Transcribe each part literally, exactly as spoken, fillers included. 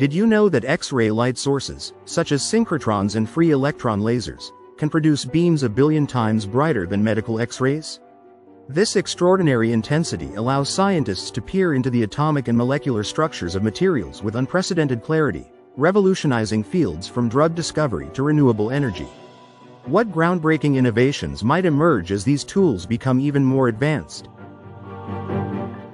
Did you know that X-ray light sources, such as synchrotrons and free electron lasers, can produce beams a billion times brighter than medical X-rays? This extraordinary intensity allows scientists to peer into the atomic and molecular structures of materials with unprecedented clarity, revolutionizing fields from drug discovery to renewable energy. What groundbreaking innovations might emerge as these tools become even more advanced?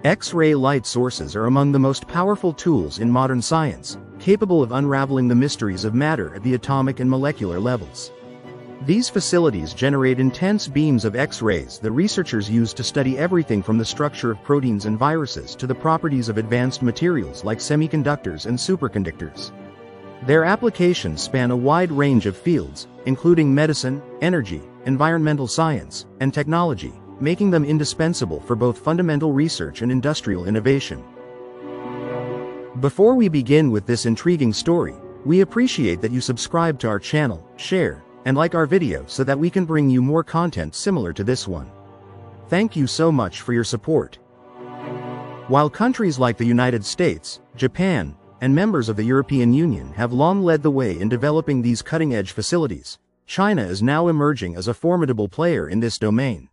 X-ray light sources are among the most powerful tools in modern science, capable of unraveling the mysteries of matter at the atomic and molecular levels. These facilities generate intense beams of X-rays that researchers use to study everything from the structure of proteins and viruses to the properties of advanced materials like semiconductors and superconductors. Their applications span a wide range of fields, including medicine, energy, environmental science, and technology, making them indispensable for both fundamental research and industrial innovation. Before we begin with this intriguing story, we appreciate that you subscribe to our channel, share, and like our video so that we can bring you more content similar to this one. Thank you so much for your support. While countries like the United States, Japan, and members of the European Union have long led the way in developing these cutting-edge facilities, China is now emerging as a formidable player in this domain.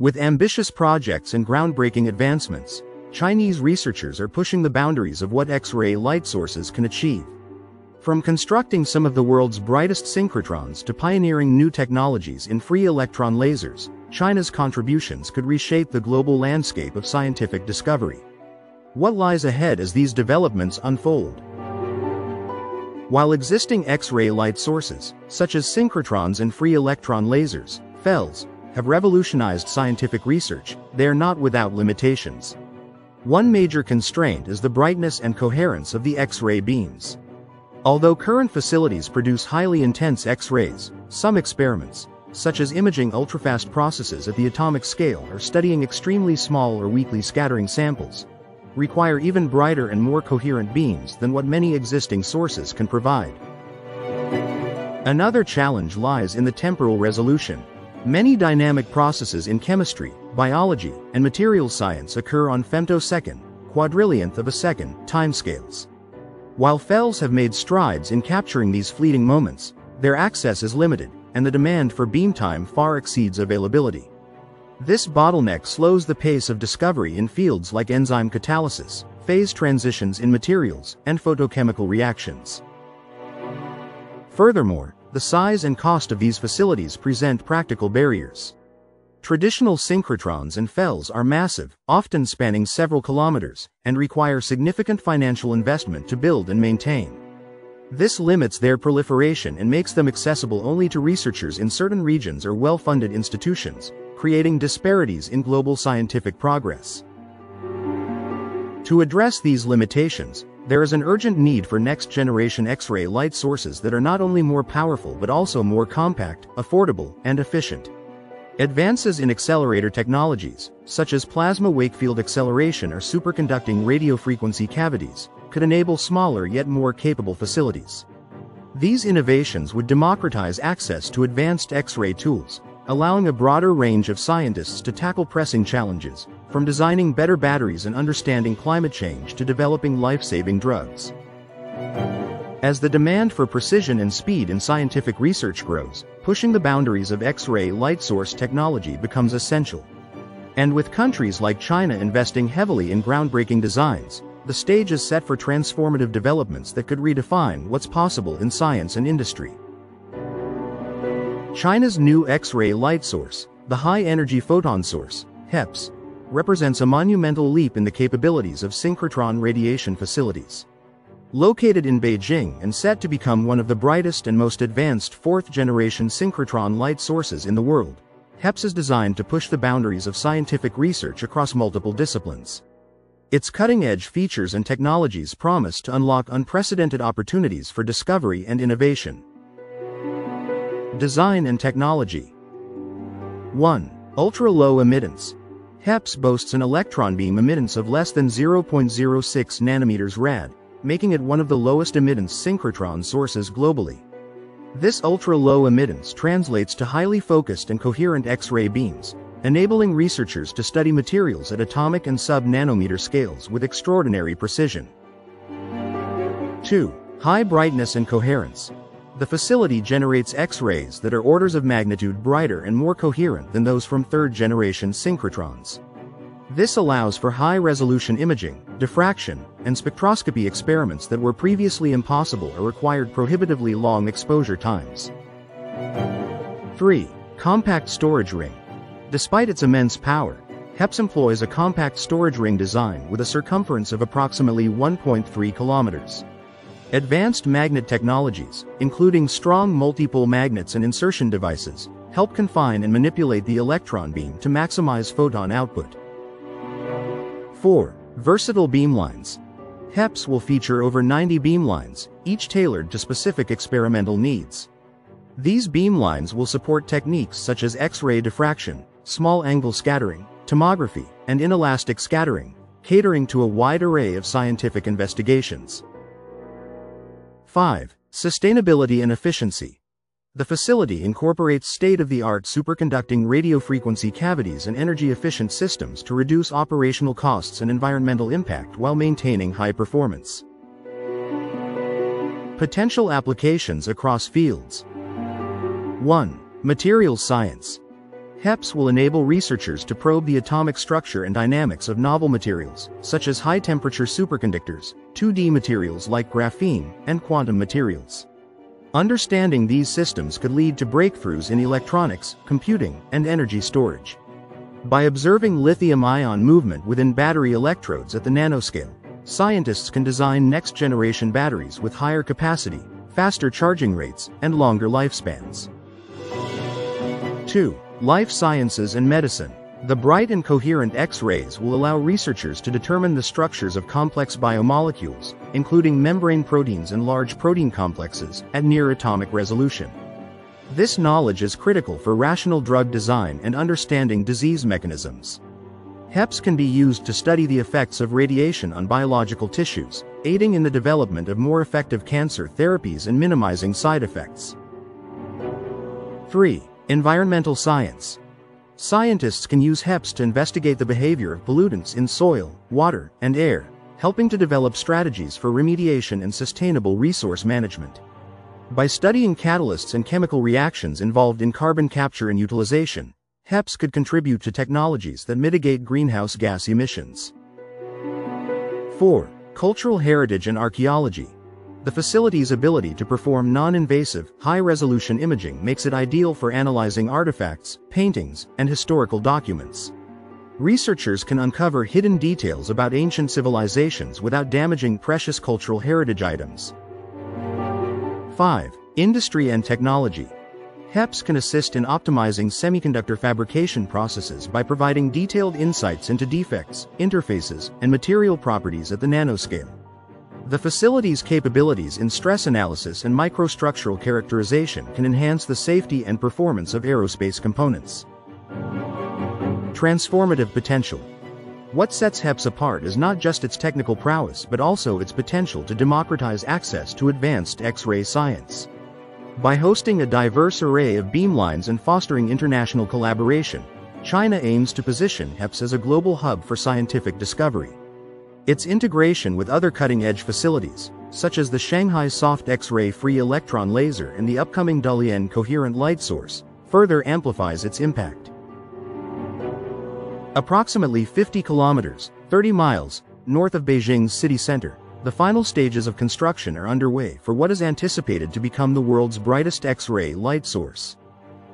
With ambitious projects and groundbreaking advancements, Chinese researchers are pushing the boundaries of what X-ray light sources can achieve. From constructing some of the world's brightest synchrotrons to pioneering new technologies in free electron lasers, China's contributions could reshape the global landscape of scientific discovery. What lies ahead as these developments unfold? While existing X-ray light sources, such as synchrotrons and free electron lasers, F E Ls, have revolutionized scientific research, they are not without limitations. One major constraint is the brightness and coherence of the X-ray beams. Although current facilities produce highly intense X-rays, some experiments, such as imaging ultrafast processes at the atomic scale or studying extremely small or weakly scattering samples, require even brighter and more coherent beams than what many existing sources can provide. Another challenge lies in the temporal resolution. Many dynamic processes in chemistry, biology, and material science occur on femtosecond, quadrillionth of a second, timescales. While F E Ls have made strides in capturing these fleeting moments, their access is limited, and the demand for beam time far exceeds availability. This bottleneck slows the pace of discovery in fields like enzyme catalysis, phase transitions in materials, and photochemical reactions. Furthermore, the size and cost of these facilities present practical barriers. Traditional synchrotrons and F E Ls are massive, often spanning several kilometers, and require significant financial investment to build and maintain. This limits their proliferation and makes them accessible only to researchers in certain regions or well-funded institutions, creating disparities in global scientific progress. To address these limitations, there is an urgent need for next-generation X-ray light sources that are not only more powerful but also more compact, affordable, and efficient. Advances in accelerator technologies, such as plasma wakefield acceleration or superconducting radiofrequency cavities, could enable smaller yet more capable facilities. These innovations would democratize access to advanced X-ray tools, allowing a broader range of scientists to tackle pressing challenges, from designing better batteries and understanding climate change to developing life-saving drugs. As the demand for precision and speed in scientific research grows, pushing the boundaries of X-ray light source technology becomes essential. And with countries like China investing heavily in groundbreaking designs, the stage is set for transformative developments that could redefine what's possible in science and industry. China's new X-ray light source, the high-energy photon source, HEPS, represents a monumental leap in the capabilities of synchrotron radiation facilities. Located in Beijing and set to become one of the brightest and most advanced fourth-generation synchrotron light sources in the world, HEPS is designed to push the boundaries of scientific research across multiple disciplines. Its cutting-edge features and technologies promise to unlock unprecedented opportunities for discovery and innovation. Design and technology. one. Ultra-low-emittance. HEPS boasts an electron beam emittance of less than zero point zero six nanometers rad, making it one of the lowest emittance synchrotron sources globally. This ultra-low emittance translates to highly focused and coherent X-ray beams, enabling researchers to study materials at atomic and sub-nanometer scales with extraordinary precision. two. High brightness and coherence. The facility generates X-rays that are orders of magnitude brighter and more coherent than those from third-generation synchrotrons. This allows for high-resolution imaging, diffraction, and spectroscopy experiments that were previously impossible or required prohibitively long exposure times. three. Compact storage ring. Despite its immense power, HEPS employs a compact storage ring design with a circumference of approximately one point three kilometers. Advanced magnet technologies, including strong multipole magnets and insertion devices, help confine and manipulate the electron beam to maximize photon output. four. Versatile beamlines. HEPS will feature over ninety beamlines, each tailored to specific experimental needs. These beamlines will support techniques such as X-ray diffraction, small-angle scattering, tomography, and inelastic scattering, catering to a wide array of scientific investigations. five. Sustainability and efficiency. The facility incorporates state-of-the-art superconducting radiofrequency cavities and energy-efficient systems to reduce operational costs and environmental impact while maintaining high performance. Potential applications across fields. one. Materials science. HEPS will enable researchers to probe the atomic structure and dynamics of novel materials, such as high-temperature superconductors, two D materials like graphene, and quantum materials. Understanding these systems could lead to breakthroughs in electronics, computing, and energy storage. By observing lithium-ion movement within battery electrodes at the nanoscale, scientists can design next-generation batteries with higher capacity, faster charging rates, and longer lifespans. two. Life sciences and medicine. The bright and coherent X-rays will allow researchers to determine the structures of complex biomolecules, including membrane proteins and large protein complexes, at near-atomic resolution. This knowledge is critical for rational drug design and understanding disease mechanisms. HEPS can be used to study the effects of radiation on biological tissues, aiding in the development of more effective cancer therapies and minimizing side effects. three. Environmental science. Scientists can use HEPS to investigate the behavior of pollutants in soil, water, and air, helping to develop strategies for remediation and sustainable resource management. By studying catalysts and chemical reactions involved in carbon capture and utilization, HEPS could contribute to technologies that mitigate greenhouse gas emissions. four. Cultural heritage and archaeology. The facility's ability to perform non-invasive, high-resolution imaging makes it ideal for analyzing artifacts, paintings, and historical documents. Researchers can uncover hidden details about ancient civilizations without damaging precious cultural heritage items. five. Industry and technology. HEPS can assist in optimizing semiconductor fabrication processes by providing detailed insights into defects, interfaces, and material properties at the nanoscale. The facility's capabilities in stress analysis and microstructural characterization can enhance the safety and performance of aerospace components. Transformative potential. What sets HEPS apart is not just its technical prowess but also its potential to democratize access to advanced X-ray science. By hosting a diverse array of beamlines and fostering international collaboration, China aims to position HEPS as a global hub for scientific discovery. Its integration with other cutting-edge facilities, such as the Shanghai soft X-ray free electron laser and the upcoming Dalian coherent light source, further amplifies its impact. Approximately fifty kilometers, thirty miles, north of Beijing's city center, the final stages of construction are underway for what is anticipated to become the world's brightest X-ray light source.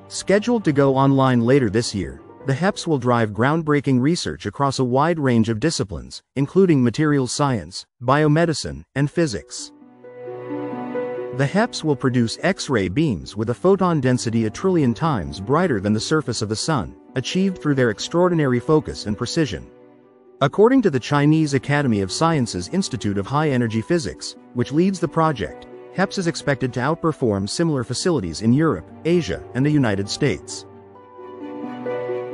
Scheduled to go online later this year, the HEPS will drive groundbreaking research across a wide range of disciplines, including materials science, biomedicine, and physics. The HEPS will produce X-ray beams with a photon density a trillion times brighter than the surface of the sun, achieved through their extraordinary focus and precision. According to the Chinese Academy of Sciences Institute of High Energy Physics, which leads the project, HEPS is expected to outperform similar facilities in Europe, Asia, and the United States.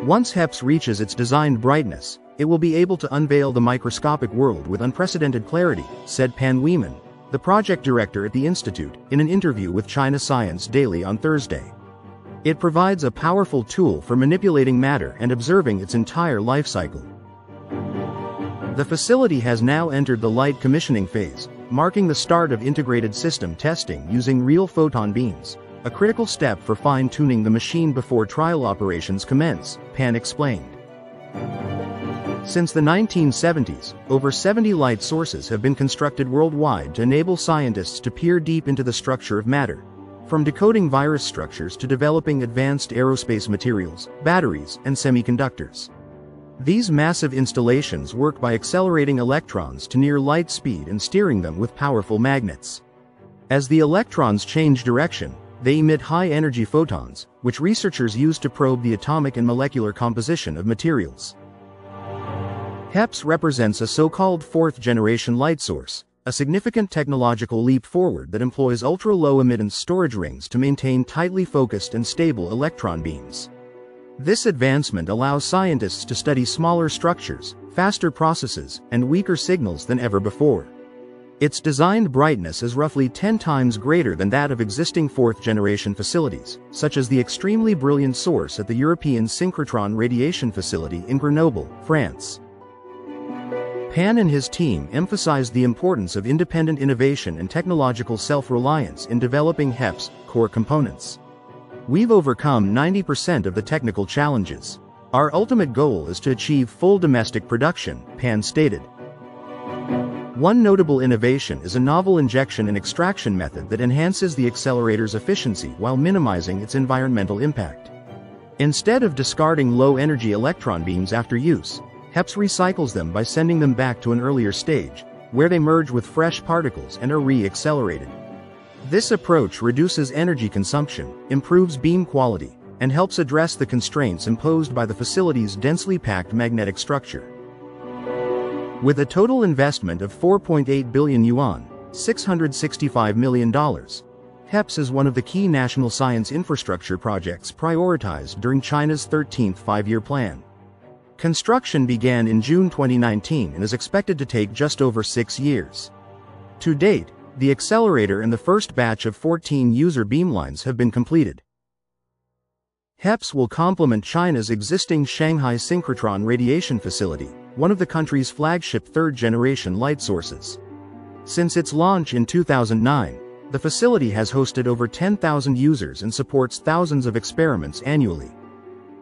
Once HEPS reaches its designed brightness, it will be able to unveil the microscopic world with unprecedented clarity, said Pan Weimin, the project director at the institute, in an interview with China Science Daily on Thursday. It provides a powerful tool for manipulating matter and observing its entire life cycle. The facility has now entered the light commissioning phase, marking the start of integrated system testing using real photon beams, a critical step for fine-tuning the machine before trial operations commence, Pan explained. Since the nineteen seventies, over seventy light sources have been constructed worldwide to enable scientists to peer deep into the structure of matter, from decoding virus structures to developing advanced aerospace materials, batteries, and semiconductors. These massive installations work by accelerating electrons to near light speed and steering them with powerful magnets. As the electrons change direction, they emit high-energy photons, which researchers use to probe the atomic and molecular composition of materials. HEPS represents a so-called fourth-generation light source, a significant technological leap forward that employs ultra-low-emittance storage rings to maintain tightly focused and stable electron beams. This advancement allows scientists to study smaller structures, faster processes, and weaker signals than ever before. Its designed brightness is roughly ten times greater than that of existing fourth-generation facilities, such as the extremely brilliant source at the European Synchrotron Radiation Facility in Grenoble, France. Pan and his team emphasized the importance of independent innovation and technological self-reliance in developing HEPS core components. We've overcome ninety percent of the technical challenges. Our ultimate goal is to achieve full domestic production, Pan stated. One notable innovation is a novel injection and extraction method that enhances the accelerator's efficiency while minimizing its environmental impact. Instead of discarding low-energy electron beams after use, HEPS recycles them by sending them back to an earlier stage, where they merge with fresh particles and are re-accelerated. This approach reduces energy consumption, improves beam quality, and helps address the constraints imposed by the facility's densely packed magnetic structure. With a total investment of four point eight billion yuan, six hundred sixty-five million dollars, HEPS is one of the key national science infrastructure projects prioritized during China's thirteenth five-year plan. Construction began in June twenty nineteen and is expected to take just over six years. To date, the accelerator and the first batch of fourteen user beamlines have been completed. HEPS will complement China's existing Shanghai Synchrotron Radiation Facility, one of the country's flagship third-generation light sources. Since its launch in two thousand nine, the facility has hosted over ten thousand users and supports thousands of experiments annually.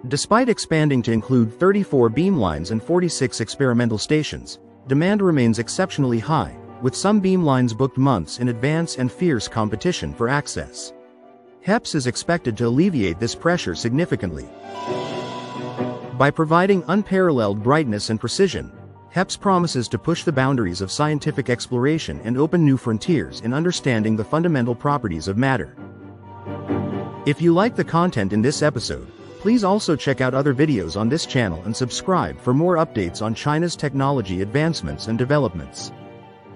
Despite expanding to include thirty-four beamlines and forty-six experimental stations, demand remains exceptionally high, with some beamlines booked months in advance and fierce competition for access. HEPS is expected to alleviate this pressure significantly. By providing unparalleled brightness and precision, HEPS promises to push the boundaries of scientific exploration and open new frontiers in understanding the fundamental properties of matter. If you like the content in this episode, please also check out other videos on this channel and subscribe for more updates on China's technology advancements and developments.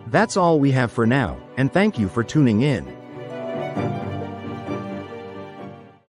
That's all we have for now, and thank you for tuning in.